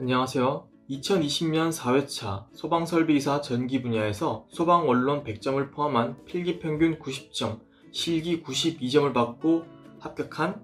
안녕하세요. 2020년 4회차 소방설비이사 전기 분야에서 소방원론 100점을 포함한 필기평균 90점, 실기 92점을 받고 합격한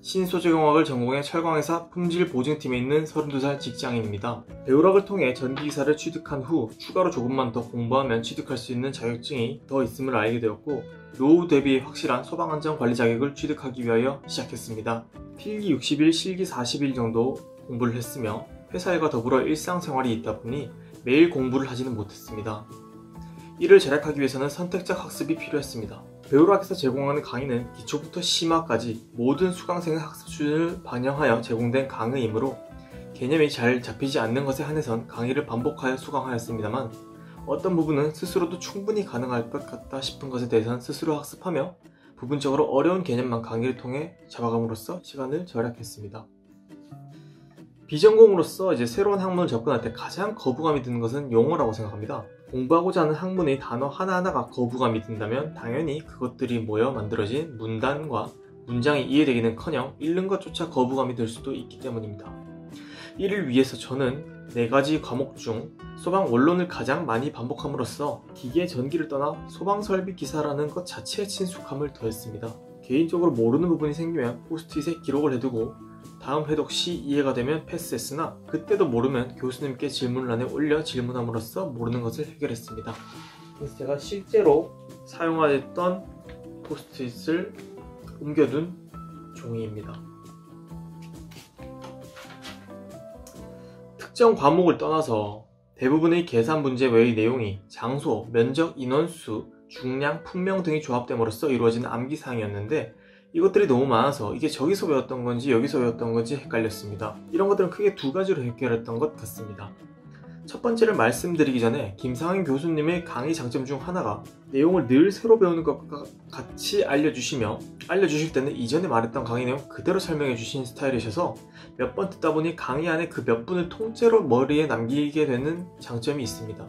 신소재공학을 전공해 철강회사 품질보증팀에 있는 32살 직장인입니다. 배울학을 통해 전기기사를 취득한 후 추가로 조금만 더 공부하면 취득할 수 있는 자격증이 더 있음을 알게 되었고, 노후 대비 확실한 소방안전관리 자격을 취득하기 위하여 시작했습니다. 필기 60일, 실기 40일 정도 공부를 했으며 회사일과 더불어 일상생활이 있다 보니 매일 공부를 하지는 못했습니다. 이를 절약하기 위해서는 선택적 학습이 필요했습니다. 배울학에서 제공하는 강의는 기초부터 심화까지 모든 수강생의 학습 수준을 반영하여 제공된 강의이므로 개념이 잘 잡히지 않는 것에 한해선 강의를 반복하여 수강하였습니다만, 어떤 부분은 스스로도 충분히 가능할 것 같다 싶은 것에 대해선 스스로 학습하며 부분적으로 어려운 개념만 강의를 통해 잡아감으로써 시간을 절약했습니다. 비전공으로서 새로운 학문을 접근할 때 가장 거부감이 드는 것은 용어라고 생각합니다. 공부하고자 하는 학문의 단어 하나하나가 거부감이 든다면 당연히 그것들이 모여 만들어진 문단과 문장이 이해되기는커녕 읽는 것조차 거부감이 들 수도 있기 때문입니다. 이를 위해서 저는 4가지 과목 중 소방 원론을 가장 많이 반복함으로써 기계 전기를 떠나 소방설비 기사라는 것 자체에 친숙함을 더했습니다. 개인적으로 모르는 부분이 생기면 포스트잇에 기록을 해두고 다음 회독 시 이해가 되면 패스했으나 그때도 모르면 교수님께 질문란에 올려 질문함으로써 모르는 것을 해결했습니다. 그래서 제가 실제로 사용하였던 포스트잇을 옮겨둔 종이입니다. 특정 과목을 떠나서 대부분의 계산 문제 외의 내용이 장소, 면적, 인원수, 중량, 품명 등이 조합됨으로써 이루어진 암기사항이었는데, 이것들이 너무 많아서 이게 저기서 배웠던 건지 여기서 배웠던 건지 헷갈렸습니다. 이런 것들은 크게 두 가지로 해결했던 것 같습니다. 첫 번째를 말씀드리기 전에 김상현 교수님의 강의 장점 중 하나가 내용을 늘 새로 배우는 것과 같이 알려주실 때는 이전에 말했던 강의 내용 그대로 설명해 주신 스타일이셔서 몇 번 듣다 보니 강의 안에 그 몇 분을 통째로 머리에 남기게 되는 장점이 있습니다.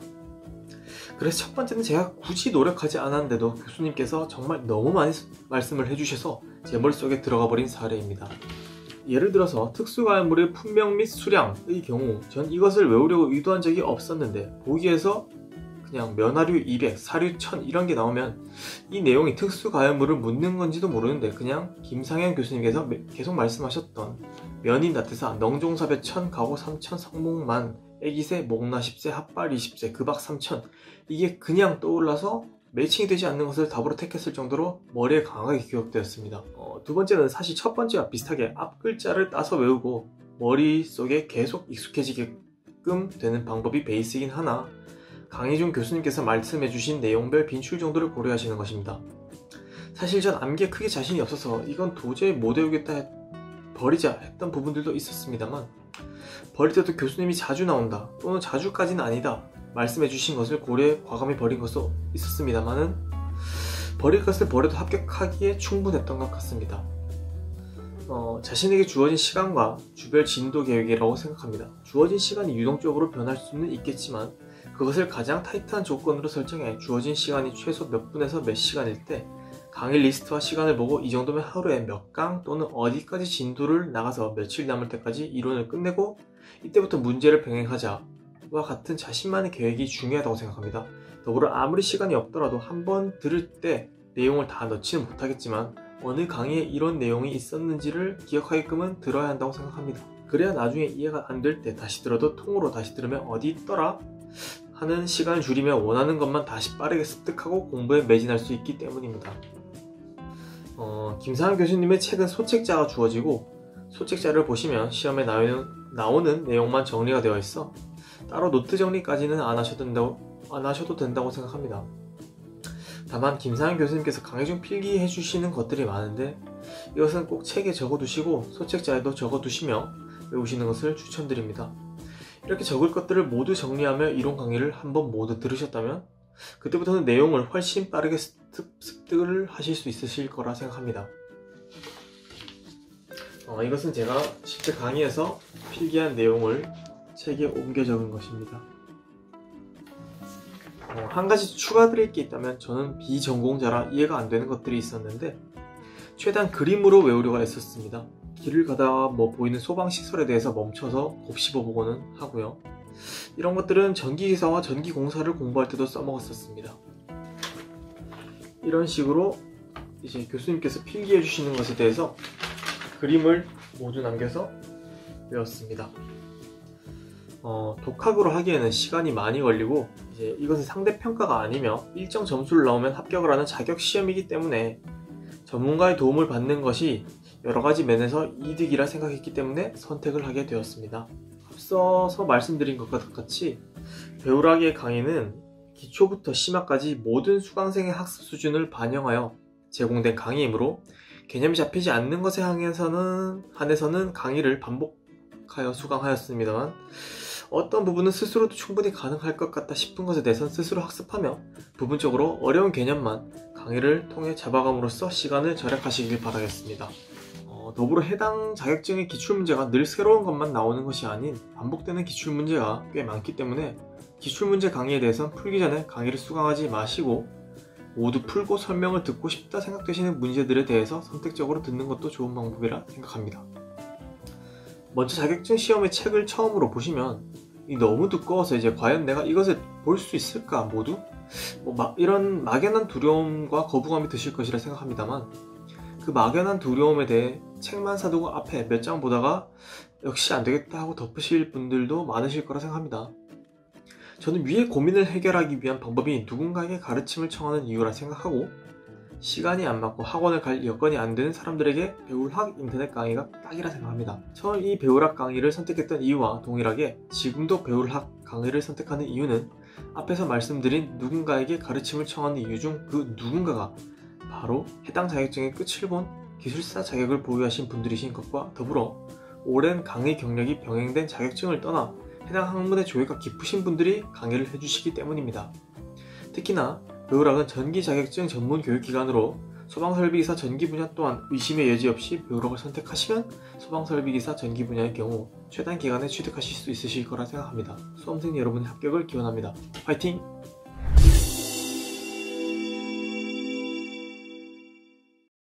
그래서 첫 번째는 제가 굳이 노력하지 않았는데도 교수님께서 정말 너무 많이 말씀을 해주셔서 제 머릿속에 들어가버린 사례입니다. 예를 들어서 특수과열물의 품명 및 수량의 경우 전 이것을 외우려고 의도한 적이 없었는데 보기에서 그냥 면화류 200, 사류 1000 이런 게 나오면 이 내용이 특수과열물을 묻는 건지도 모르는데 그냥 김상현 교수님께서 계속 말씀하셨던 면인 나태사, 농종사배 1000, 가고 3000, 성목만 애기새, 목나 10세, 핫발 20세, 그박 3000 이게 그냥 떠올라서 매칭이 되지 않는 것을 답으로 택했을 정도로 머리에 강하게 기억되었습니다. 두 번째는 사실 첫 번째와 비슷하게 앞 글자를 따서 외우고 머릿속에 계속 익숙해지게끔 되는 방법이 베이스이긴 하나 강희중 교수님께서 말씀해주신 내용별 빈출 정도를 고려하시는 것입니다. 사실 전 암기에 크게 자신이 없어서 이건 도저히 못 외우겠다 버리자 했던 부분들도 있었습니다만, 버릴 때도 교수님이 자주 나온다 또는 자주까지는 아니다 말씀해주신 것을 고려해 과감히 버린 것도 있었습니다만은 버릴 것을 버려도 합격하기에 충분했던 것 같습니다. 자신에게 주어진 시간과 주별 진도 계획이라고 생각합니다. 주어진 시간이 유동적으로 변할 수는 있겠지만 그것을 가장 타이트한 조건으로 설정해 주어진 시간이 최소 몇 분에서 몇 시간일 때 강의 리스트와 시간을 보고 이 정도면 하루에 몇 강 또는 어디까지 진도를 나가서 며칠 남을 때까지 이론을 끝내고 이때부터 문제를 병행하자와 같은 자신만의 계획이 중요하다고 생각합니다. 더불어 아무리 시간이 없더라도 한 번 들을 때 내용을 다 넣지는 못하겠지만 어느 강의에 이런 내용이 있었는지를 기억하게끔은 들어야 한다고 생각합니다. 그래야 나중에 이해가 안 될 때 다시 들어도 통으로 다시 들으면 어디 있더라 하는 시간을 줄이며 원하는 것만 다시 빠르게 습득하고 공부에 매진할 수 있기 때문입니다. 김상현 교수님의 책은 소책자가 주어지고 소책자를 보시면 시험에 나오는 내용만 정리가 되어 있어 따로 노트 정리까지는 안 하셔도 된다고 생각합니다. 다만 김상현 교수님께서 강의 중 필기해 주시는 것들이 많은데 이것은 꼭 책에 적어두시고 소책자에도 적어두시며 외우시는 것을 추천드립니다. 이렇게 적을 것들을 모두 정리하며 이론 강의를 한번 모두 들으셨다면 그때부터는 내용을 훨씬 빠르게 습득을 하실 수 있으실 거라 생각합니다. 이것은 제가 실제 강의에서 필기한 내용을 책에 옮겨 적은 것입니다. 한 가지 추가드릴 게 있다면 저는 비전공자라 이해가 안 되는 것들이 있었는데 최대한 그림으로 외우려고 애썼습니다. 길을 가다 보이는 소방시설에 대해서 멈춰서 곱씹어보고는 하고요. 이런 것들은 전기기사와 전기공사를 공부할 때도 써먹었었습니다. 이런 식으로 이제 교수님께서 필기해 주시는 것에 대해서 그림을 모두 남겨서 외웠습니다. 독학으로 하기에는 시간이 많이 걸리고 이제 이것은 상대평가가 아니며 일정 점수를 넣으면 합격을 하는 자격시험이기 때문에 전문가의 도움을 받는 것이 여러가지 면에서 이득이라 생각했기 때문에 선택을 하게 되었습니다. 앞서서 말씀드린 것과 같이 배울학의 강의는 기초부터 심화까지 모든 수강생의 학습 수준을 반영하여 제공된 강의이므로 개념이 잡히지 않는 것에 한해서는 강의를 반복하여 수강하였습니다만 어떤 부분은 스스로도 충분히 가능할 것 같다 싶은 것에 대해서는 스스로 학습하며 부분적으로 어려운 개념만 강의를 통해 잡아감으로써 시간을 절약하시길 바라겠습니다. 더불어 해당 자격증의 기출문제가 늘 새로운 것만 나오는 것이 아닌 반복되는 기출문제가 꽤 많기 때문에 기출문제 강의에 대해서는 풀기 전에 강의를 수강하지 마시고 모두 풀고 설명을 듣고 싶다 생각되시는 문제들에 대해서 선택적으로 듣는 것도 좋은 방법이라 생각합니다. 먼저 자격증 시험의 책을 처음으로 보시면 너무 두꺼워서 이제 과연 내가 이것을 볼 수 있을까 모두? 이런 막연한 두려움과 거부감이 드실 것이라 생각합니다만 그 막연한 두려움에 대해 책만 사두고 앞에 몇 장 보다가 역시 안되겠다 하고 덮으실 분들도 많으실 거라 생각합니다. 저는 위의 고민을 해결하기 위한 방법이 누군가에게 가르침을 청하는 이유라 생각하고 시간이 안 맞고 학원을 갈 여건이 안 되는 사람들에게 배울학 인터넷 강의가 딱이라 생각합니다. 처음 이 배울학 강의를 선택했던 이유와 동일하게 지금도 배울학 강의를 선택하는 이유는 앞에서 말씀드린 누군가에게 가르침을 청하는 이유 중 그 누군가가 바로 해당 자격증의 끝을 본 기술사 자격을 보유하신 분들이신 것과 더불어 오랜 강의 경력이 병행된 자격증을 떠나 해당 학문의 조예가 깊으신 분들이 강의를 해주시기 때문입니다. 특히나 배울학은 전기 자격증 전문 교육기관으로 소방설비기사 전기 분야 또한 의심의 여지 없이 배울학을 선택하시면 소방설비기사 전기 분야의 경우 최단 기간에 취득하실 수 있으실 거라 생각합니다. 수험생 여러분의 합격을 기원합니다. 파이팅!